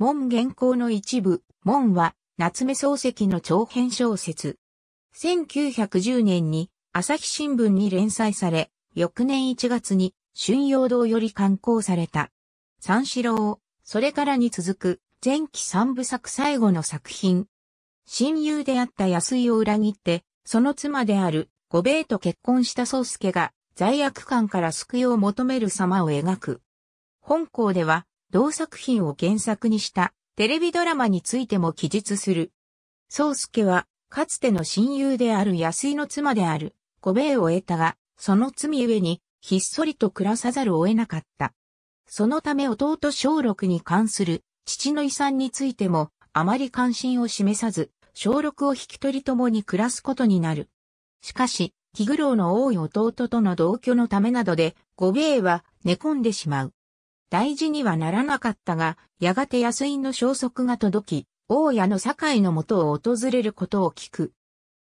門原稿の一部、門は、夏目漱石の長編小説。1910年に、朝日新聞に連載され、翌年1月に、春陽堂より刊行された。三四郎、それからに続く、前期三部作最後の作品。親友であった安井を裏切って、その妻である、五兵衛と結婚した宗介が、罪悪感から救いを求める様を描く。本項では、同作品を原作にしたテレビドラマについても記述する。宗介は、かつての親友である安井の妻である五兵衛を得たが、その罪ゆえに、ひっそりと暮らさざるを得なかった。そのため弟松緑に関する父の遺産についても、あまり関心を示さず、松緑を引き取り共に暮らすことになる。しかし、気苦労の多い弟との同居のためなどで、五兵衛は寝込んでしまう。大事にはならなかったが、やがて安井の消息が届き、大家の堺のもとを訪れることを聞く。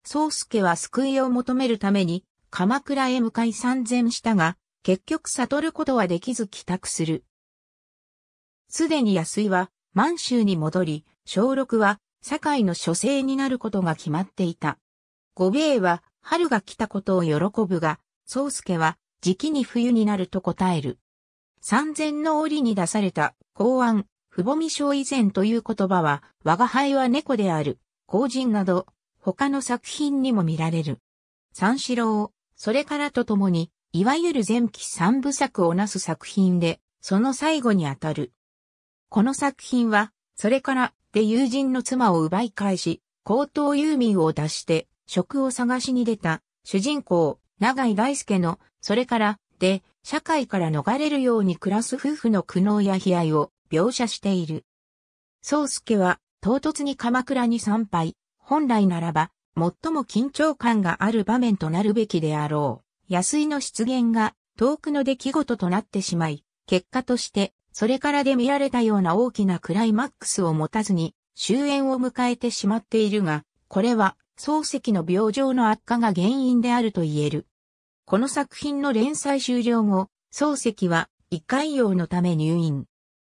宗介は救いを求めるために、鎌倉へ向かい参禅したが、結局悟ることはできず帰宅する。すでに安井は、満州に戻り、松緑は、堺の書生になることが決まっていた。五兵衛は、春が来たことを喜ぶが、宗介は、じきに冬になると答える。三千の折に出された、公安、父母未生以前という言葉は、我が輩は猫である、公人など、他の作品にも見られる。三四郎、それからとともに、いわゆる前期三部作をなす作品で、その最後にあたる。この作品は、それから、で友人の妻を奪い返し、高等遊民を脱して、職を探しに出た、主人公、永井大輔の、それから、で、社会から逃れるように暮らす夫婦の苦悩や悲哀を描写している。宗介は唐突に鎌倉に参拝、本来ならば最も緊張感がある場面となるべきであろう。安井の出現が遠くの出来事となってしまい、結果としてそれからで見られたような大きなクライマックスを持たずに終焉を迎えてしまっているが、これは漱石の病状の悪化が原因であると言える。この作品の連載終了後、漱石は胃潰瘍のため入院。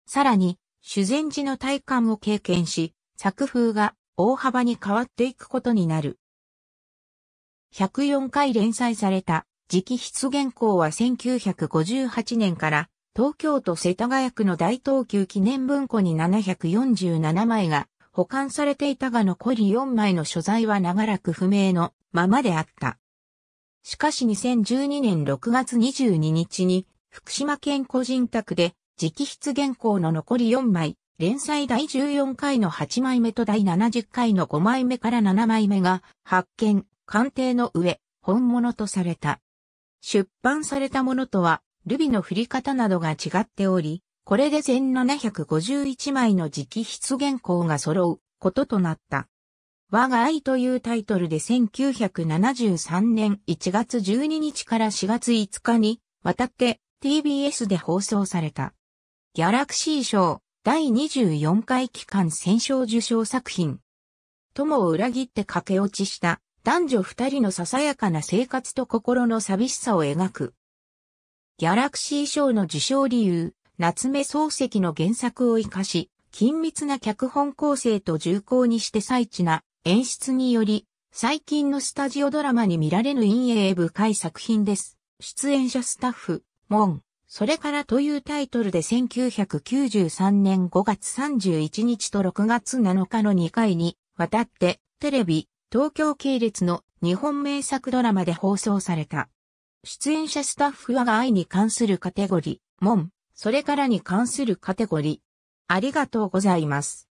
さらに、修善寺の退官を経験し、作風が大幅に変わっていくことになる。104回連載された、直筆原稿は1958年から、東京都世田谷区の大東急記念文庫に747枚が保管されていたが残り4枚の所在は長らく不明のままであった。しかし2012年6月22日に福島県個人宅で直筆原稿の残り4枚、連載第14回の8枚目と第70回の5枚目から7枚目が発見、鑑定の上、本物とされた。出版されたものとは、ルビの振り方などが違っており、これで全751枚の直筆原稿が揃うこととなった。我が愛というタイトルで1973年1月12日から4月5日に渡って TBS で放送された。ギャラクシー賞第24回期間選奨受賞作品。友を裏切って駆け落ちした男女二人のささやかな生活と心の寂しさを描く。ギャラクシー賞の受賞理由、夏目漱石の原作を生かし、緊密な脚本構成と重厚にして細緻な演出により、最近のスタジオドラマに見られぬ陰影深い作品です。出演者スタッフ、門、それからというタイトルで1993年5月31日と6月7日の2回に渡って、テレビ、東京系列の日本名作ドラマで放送された。出演者スタッフ我が愛に関するカテゴリー、門、それからに関するカテゴリー。ありがとうございます。